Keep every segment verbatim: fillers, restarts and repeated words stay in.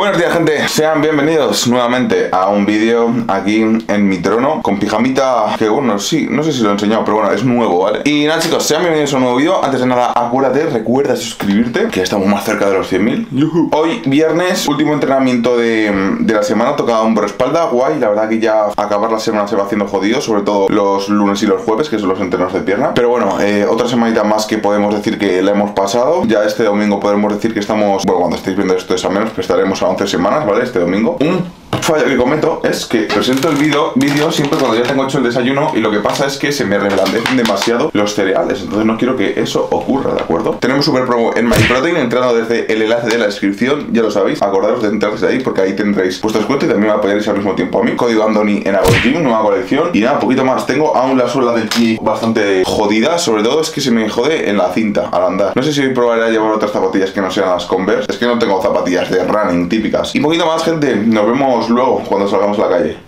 Buenos días, gente, sean bienvenidos nuevamente a un vídeo aquí en mi trono con pijamita, que bueno, sí, no sé si lo he enseñado, pero bueno, es nuevo, ¿vale? Y nada, chicos, sean bienvenidos a un nuevo vídeo. Antes de nada, acuérdate, recuerda suscribirte, que ya estamos más cerca de los cien mil. Hoy, viernes, último entrenamiento de, de la semana, tocaba un espalda, guay, la verdad que ya acabar la semana se va haciendo jodido, sobre todo los lunes y los jueves, que son los entrenos de pierna. Pero bueno, eh, otra semanita más que podemos decir que la hemos pasado. Ya este domingo podemos decir que estamos, bueno, cuando estéis viendo esto es a menos, que estaremos a once semanas, ¿vale? Este domingo. Un fallo que cometo es que presento el vídeo vídeo siempre cuando ya tengo hecho el desayuno, y lo que pasa es que se me reblandecen demasiado los cereales, entonces no quiero que eso ocurra, ¿de acuerdo? Tenemos super promo en MyProtein, entrando desde el enlace de la descripción, ya lo sabéis, acordaros de entrar desde ahí porque ahí tendréis vuestros cuentas y también me apoyaréis al mismo tiempo a mí. Código Andonien AgonGym, nueva colección. Y nada, poquito más, tengo aún la suela del pie bastante jodida, sobre todo es que se me jode en la cinta al andar. No sé si probaré a llevar otras zapatillas que no sean las Converse, es que no tengo zapatillas de running típicas. Y poquito más, gente, nos vemos luego cuando salgamos a la calle.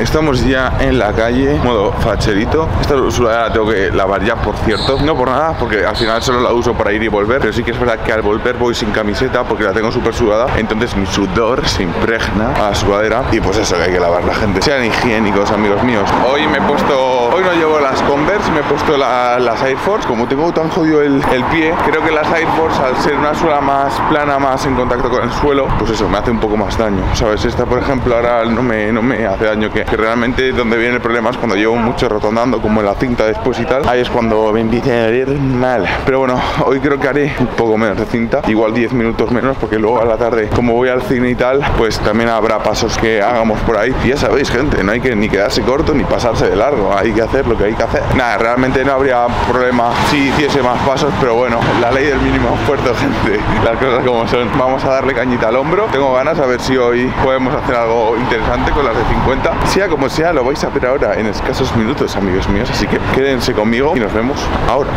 Estamos ya en la calle, modo facherito. Esta suela la tengo que lavar ya, por cierto. No por nada, porque al final solo la uso para ir y volver. Pero sí que es verdad que al volver voy sin camiseta porque la tengo súper sudada. Entonces mi sudor se impregna a la sudadera. Y pues eso, que hay que lavar la gente. Sean higiénicos, amigos míos. Hoy me he puesto... Hoy no llevo las Converse, me he puesto la, las Air Force. Como tengo tan jodido el, el pie, creo que las Air Force, al ser una suela más plana, más en contacto con el suelo, pues eso, me hace un poco más daño, ¿sabes? Esta, por ejemplo, ahora no me, no me hace daño. Que, que realmente donde viene el problema es cuando llevo mucho rotondando, como en la cinta después y tal. Ahí es cuando me empieza a doler mal. Pero bueno, hoy creo que haré un poco menos de cinta, igual diez minutos menos, porque luego a la tarde, como voy al cine y tal, pues también habrá pasos que hagamos por ahí. Y ya sabéis, gente, no hay que ni quedarse corto ni pasarse de largo, hay que hacer lo que hay que hacer. Nada, realmente no habría problema si hiciese más pasos, pero bueno, la ley del mínimo esfuerzo, gente, las cosas como son. Vamos a darle cañita al hombro. Tengo ganas, a ver si hoy podemos hacer algo interesante con las de cincuenta. Sea como sea, lo vais a ver ahora en escasos minutos, amigos míos, así que quédense conmigo y nos vemos ahora.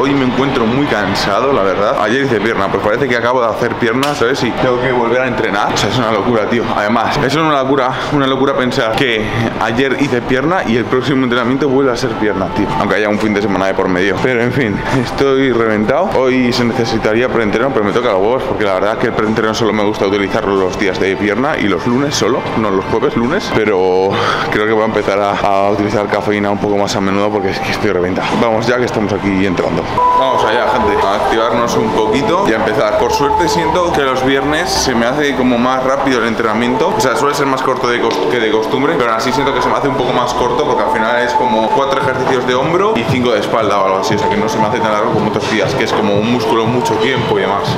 Hoy me encuentro muy cansado, la verdad. Ayer hice pierna, pues parece que acabo de hacer piernas, ¿sabes? Y tengo que volver a entrenar. O sea, es una locura, tío. Además, es una locura, una locura pensar que ayer hice pierna y el próximo entrenamiento vuelve a ser pierna, tío. Aunque haya un fin de semana de por medio. Pero, en fin, estoy reventado. Hoy se necesitaría preentreno, pero me toca los huevos, porque la verdad que el preentreno solo me gusta utilizarlo los días de pierna y los lunes solo, no los jueves, lunes. Pero creo que voy a empezar a, a utilizar cafeína un poco más a menudo porque es que estoy reventado. Vamos ya, que estamos aquí entrando. Vamos allá, gente, a activarnos un poquito y a empezar. Por suerte siento que los viernes se me hace como más rápido el entrenamiento. O sea, suele ser más corto de que de costumbre, pero aún así siento que se me hace un poco más corto porque al final es como cuatro ejercicios de hombro y cinco de espalda o algo así. O sea, que no se me hace tan largo como otros días, que es como un músculo mucho tiempo y demás.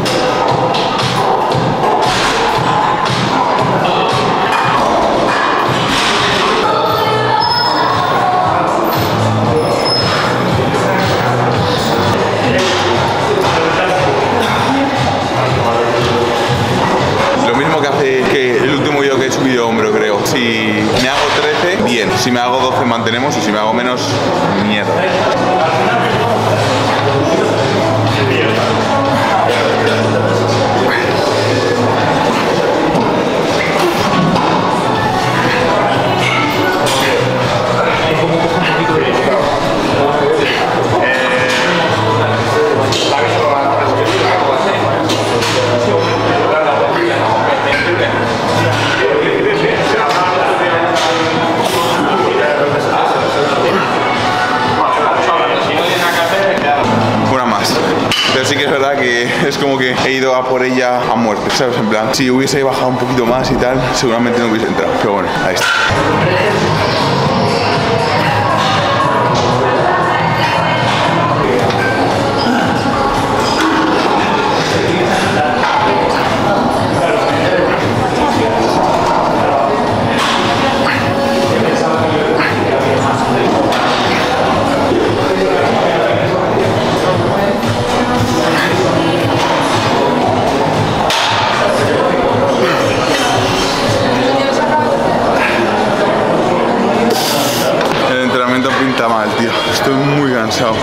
Si me hago doce mantenemos, y si me hago menos, mierda. Por ella a muerte, ¿sabes? En plan, si hubiese bajado un poquito más y tal, seguramente no hubiese entrado, pero bueno, ahí está. Muy cansado.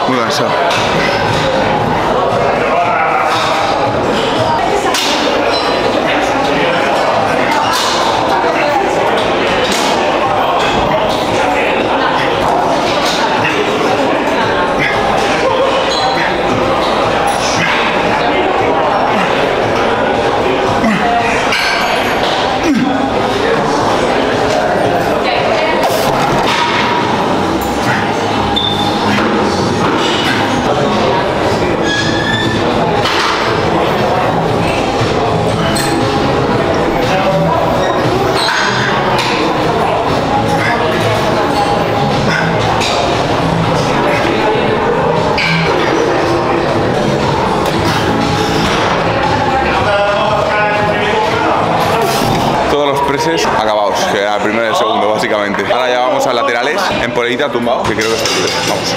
Ahora ya vamos a laterales, en polerita tumbado, que creo que es el libre. Vamos.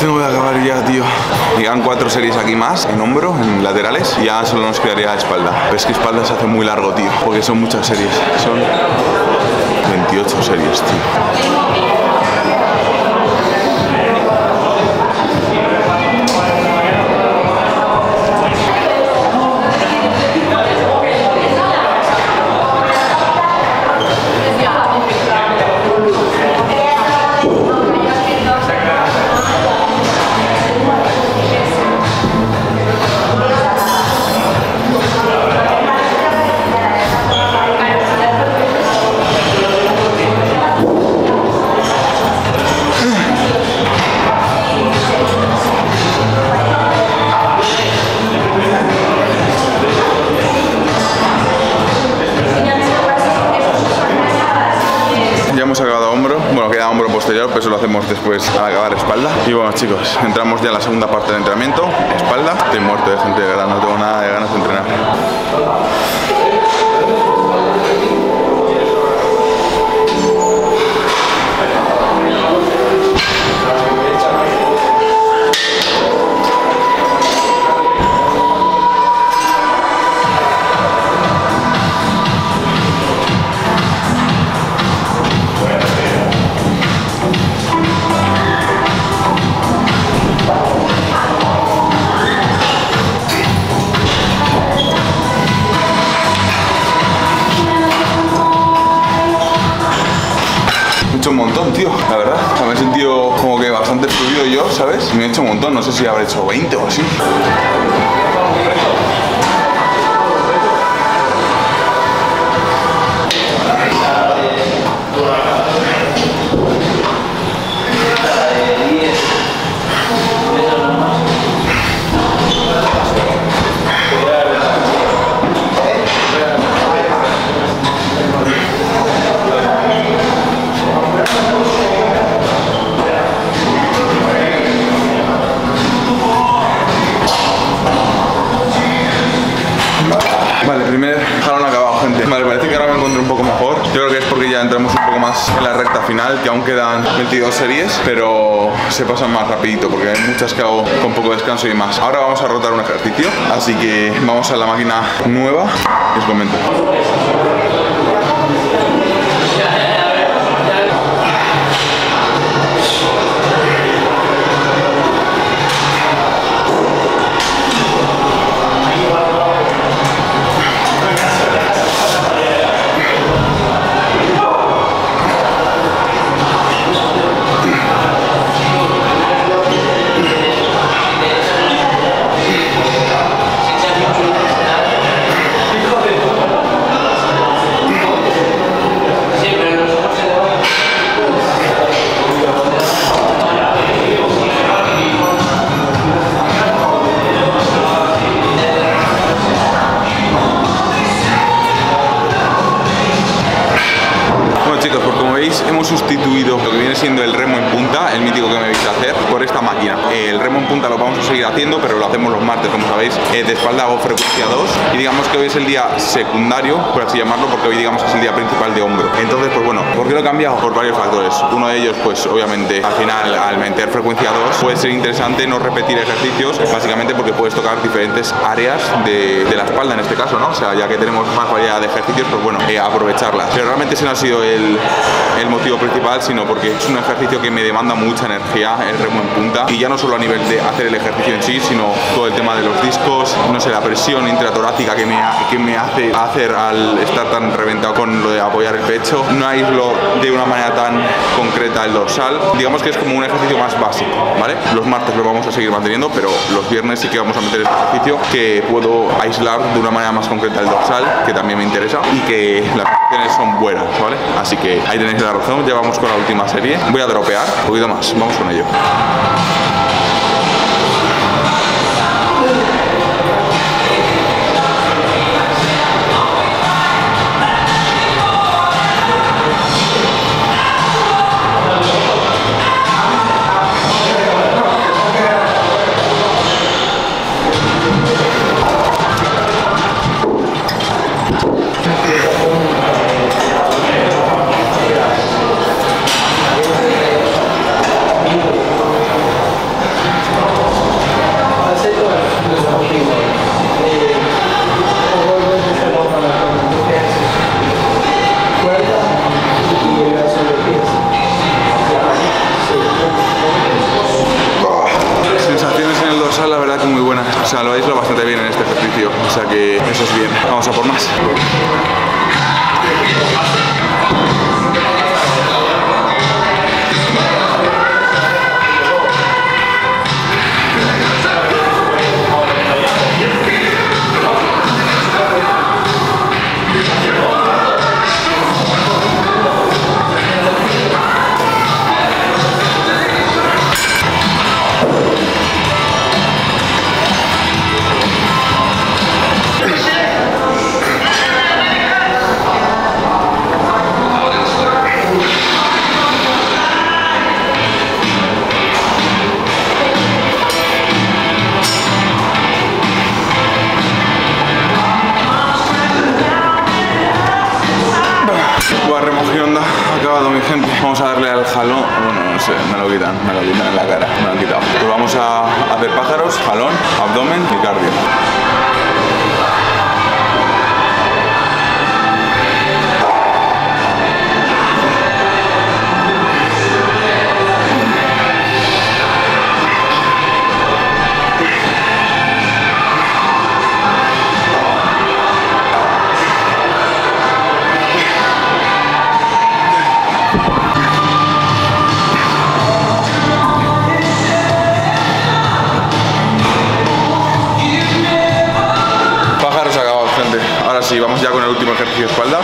Tengo que acabar ya, tío. Llegan cuatro series aquí más, en hombro, en laterales, y ya solo nos quedaría espalda. Pero es que espalda se hace muy largo, tío, porque son muchas series. Son veintiocho series, tío. Pero eso lo hacemos después al acabar espalda. Y bueno, chicos, entramos ya a la segunda parte del entrenamiento. Espalda. Estoy muerto de gente, de verdad, no tengo nada de ganas de entrenar. Un montón, tío, la verdad. O sea, me he sentido como que bastante fluido yo, ¿sabes? Me he hecho un montón, no sé si habré hecho veinte o así. En la recta final, que aún quedan veintidós series, pero se pasan más rapidito porque hay muchas que hago con poco descanso y más. Ahora vamos a rotar un ejercicio, así que vamos a la máquina nueva y os comento. media. El remo en punta lo vamos a seguir haciendo, pero lo hacemos los martes, como sabéis. De espalda hago frecuencia dos y digamos que hoy es el día secundario, por así llamarlo, porque hoy digamos es el día principal de hombro. Entonces, pues bueno, ¿por qué lo he cambiado? Por varios factores. Uno de ellos, pues obviamente, al final, al meter frecuencia dos, puede ser interesante no repetir ejercicios, básicamente porque puedes tocar diferentes áreas de, de la espalda en este caso, ¿no? O sea, ya que tenemos más variedad de ejercicios, pues bueno, eh, aprovecharlas. Pero realmente ese no ha sido el, el motivo principal, sino porque es un ejercicio que me demanda mucha energía, el remo en punta, y ya no solo a nivel de hacer el ejercicio en sí, sino todo el tema de los discos, no sé, la presión intratorácica que me, que me hace hacer al estar tan reventado con lo de apoyar el pecho, no aíslo de una manera tan concreta el dorsal. Digamos que es como un ejercicio más básico, ¿vale? Los martes lo vamos a seguir manteniendo, pero los viernes sí que vamos a meter este ejercicio que puedo aislar de una manera más concreta el dorsal, que también me interesa, y que las opciones son buenas, ¿vale? Así que ahí tenéis la razón, ya vamos con la última serie. Voy a dropear un poquito más, vamos con ello.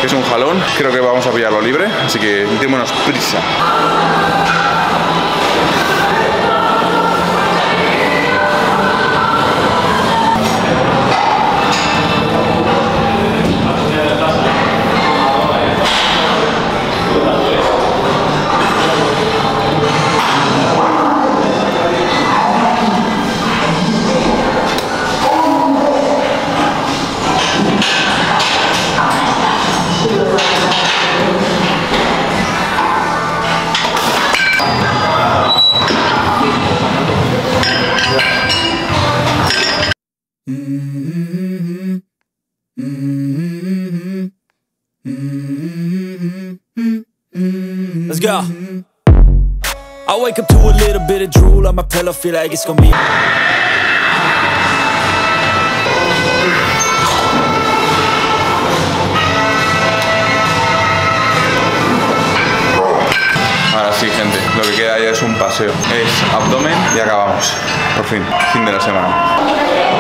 Que es un jalón, creo que vamos a pillarlo libre, así que démonos prisa. I wake up to a little bit of drool on my pillow, feel like it's gonna be ahora sí, gente, lo que queda ya es un paseo, es abdomen y acabamos, por fin, fin de la semana. Yeah.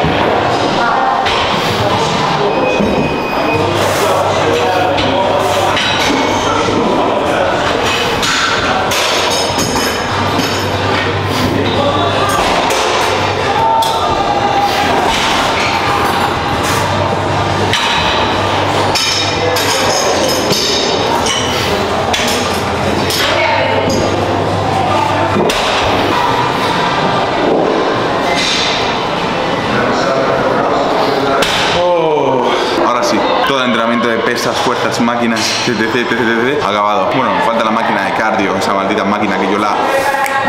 estas máquinas, etc, etc, etc, acabado. Bueno, falta la máquina de cardio, esa maldita máquina que yo la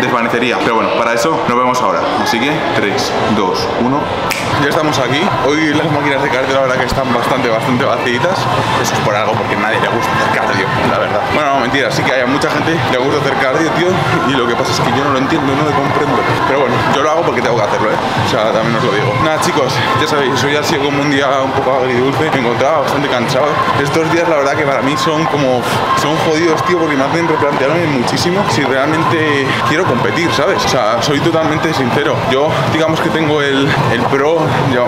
desvanecería, pero bueno, para eso nos vemos ahora. Así que tres, dos, uno. Ya estamos aquí. Hoy las máquinas de cardio la verdad que están bastante, bastante vacíitas. Eso es por algo, porque a nadie le gusta hacer cardio, la verdad. Bueno, no, mentira, sí que hay a mucha gente que le gusta hacer cardio, tío, y lo que pasa es que yo no lo entiendo, no lo comprendo. Pero bueno, yo lo hago porque tengo que hacerlo, ¿eh? O sea, también os lo digo. Nada, chicos, ya sabéis, hoy ha sido como un día un poco agridulce. Me encontraba bastante cansado. Estos días la verdad que para mí son como... son jodidos, tío, porque me hacen replantearme muchísimo si realmente quiero competir, ¿sabes? O sea, soy totalmente sincero. Yo, digamos que tengo el, el pro,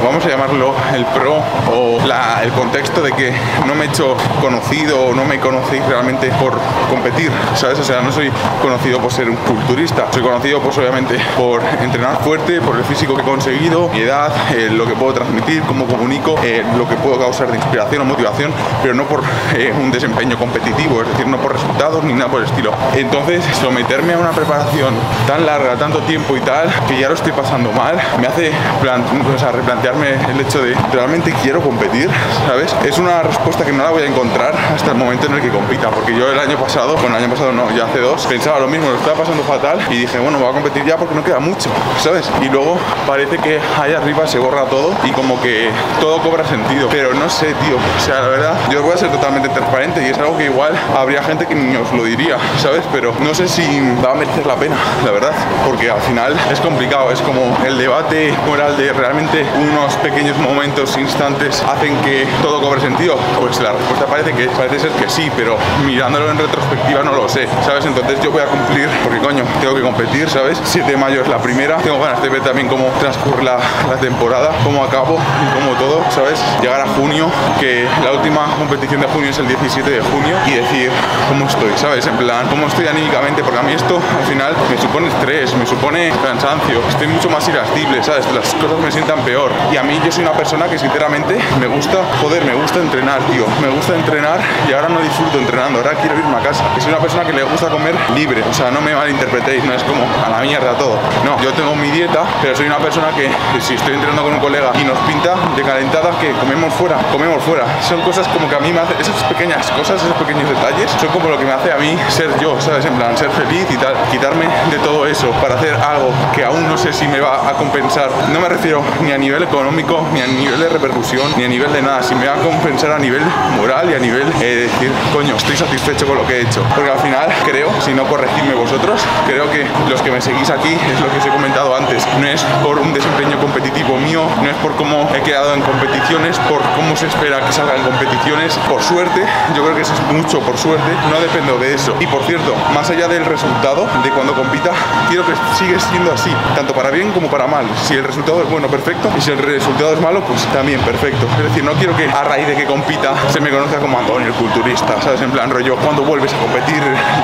vamos a llamarlo el pro, o la, el contexto de que no me he hecho conocido, o no me conocéis realmente por competir, ¿sabes? O sea, no soy conocido por ser un culturista. Soy conocido, pues obviamente, por entrenar fuerte, por el físico que he conseguido, mi edad, eh, lo que puedo transmitir, cómo comunico, eh, lo que puedo causar de inspiración o motivación, pero no por eh, un desempeño competitivo, es decir, no por resultados ni nada por el estilo. Entonces, someterme a una preparación tan larga, tanto tiempo y tal, que ya lo estoy pasando mal, me hace plan, o sea, replantearme el hecho de realmente quiero competir, ¿sabes? Es una respuesta que no la voy a encontrar hasta el momento en el que compita, porque yo el año pasado, bueno, el año pasado no, ya hace dos, pensaba lo mismo, lo estaba pasando fatal y dije, bueno, voy a competir ya porque no queda mucho, ¿sabes? Y luego parece que allá arriba se borra todo y como que todo cobra sentido, pero no sé, tío, o sea, la verdad, yo voy a ser totalmente transparente y es algo que igual habría gente que ni os lo diría, ¿sabes? Pero no sé si va a merecer la pena, la verdad, porque al final es complicado, es como el debate moral de realmente unos pequeños momentos, instantes, hacen que todo cobre sentido. Pues la respuesta parece que parece ser que sí, pero mirándolo en retrospectiva no lo sé, ¿sabes? Entonces yo voy a cumplir, porque coño, tengo que competir, ¿sabes? siete de mayo es la primera, tengo ganas de ver también cómo transcurre la, la temporada, cómo acabo y cómo todo, ¿sabes? Llegar a junio, que la última competición de junio es el diecisiete de junio, y decir cómo estoy, ¿sabes? En plan, cómo estoy anímicamente, porque a mí esto al final me supone estrés, me supone cansancio, estoy mucho más irascible, ¿sabes? Las cosas me sientan peor. Y a mí, yo soy una persona que sinceramente me gusta, joder, me gusta entrenar, tío, me gusta entrenar y ahora no disfruto entrenando, ahora quiero irme a casa. Y soy una persona que le gusta comer libre, o sea, no me malinterpretéis, no es como a la mierda todo. No, yo tengo mi dieta, pero soy una persona que si estoy entrenando con un colega y nos pinta de calentada que comemos fuera, comemos fuera. Son cosas como que a mí me hacen, esas pequeñas cosas, esos pequeños detalles, son como lo que me hace a mí ser yo, ¿sabes? En plan, ser feliz y tal, quitarme de todo eso para hacer algo que aún no sé si me va a compensar. No me refiero ni a nivel económico, ni a nivel de repercusión, ni a nivel de nada, si me va a compensar a nivel moral y a nivel eh, de decir, coño, estoy satisfecho con lo que he hecho. Porque al final creo, si no corregidme vosotros, creo que los que me seguís aquí, es lo que os he comentado antes, no es por un desempeño competitivo mío, no es por cómo he quedado en competiciones, por cómo se espera que salga en competiciones, por suerte, yo creo que eso es mucho por suerte, no dependo de eso. Y por cierto, más allá del resultado, de cuando compita, quiero que sigue siendo así, tanto para bien como para mal. Si el resultado es bueno, perfecto, y si el resultado es malo, pues también perfecto. Es decir, no quiero que a raíz de que compita se me conozca como Antonio el culturista, ¿sabes? En plan, rollo, cuando vuelves a competir,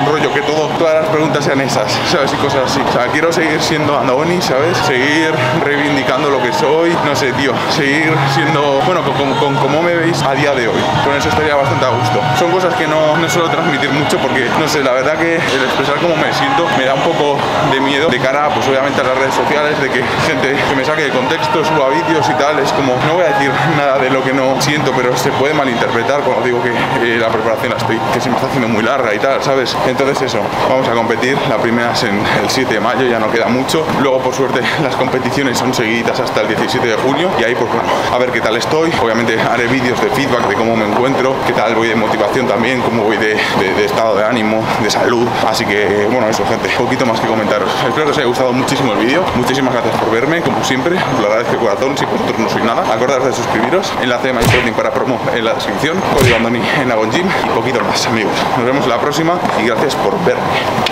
rollo, que todo, todas las preguntas sean esas, ¿sabes? Y cosas así. O sea, quiero seguir siendo Andoni, ¿sabes? Seguir reivindicando lo que soy, no sé, tío, seguir siendo, bueno, con, con, con como me veis a día de hoy. Con eso estaría bastante a gusto. Son cosas que no, no suelo transmitir mucho porque, no sé, la verdad que el expresar cómo me siento me da un poco de miedo de cara, pues obviamente a las redes sociales, de que gente que me saque de contexto, suba vídeos y tal, es como, no voy a decir nada de lo que no siento, pero se puede malinterpretar cuando digo que eh, la preparación la estoy, que se me está haciendo muy larga y tal, ¿sabes? Entonces eso, vamos a competir, la primera es en el siete de mayo, ya no queda mucho, luego por suerte las competiciones son seguiditas hasta el diecisiete de junio y ahí pues bueno, a ver qué tal estoy, obviamente haré vídeos de feedback de cómo me encuentro, qué tal voy de motivación también, cómo voy de, de, de estado de ánimo, de salud, así que bueno, eso gente, poquito más que comentaros, espero que os haya gustado muchísimo el vídeo, muchísimas gracias por verme, como siempre, os lo agradezco de corazón, si vosotros no sois nada, acordaros de suscribiros, enlace de MyProtein para promo en la descripción, código Andoni en AgonGym y poquito más amigos, nos vemos la próxima y gracias por verme.